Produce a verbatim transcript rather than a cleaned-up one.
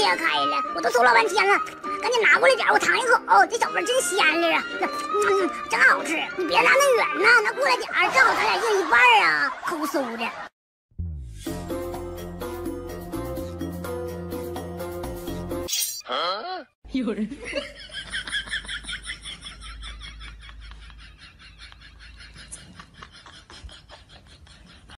这也开了，我都搜了半天了，赶紧拿过来点，我尝一口。哦，这小味真鲜了啊，嗯，真好吃。你别拿那远呢，拿过来点，正好咱俩硬一半啊，抠搜的。 有人。